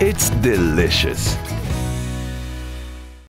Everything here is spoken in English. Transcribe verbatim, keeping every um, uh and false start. It's delicious.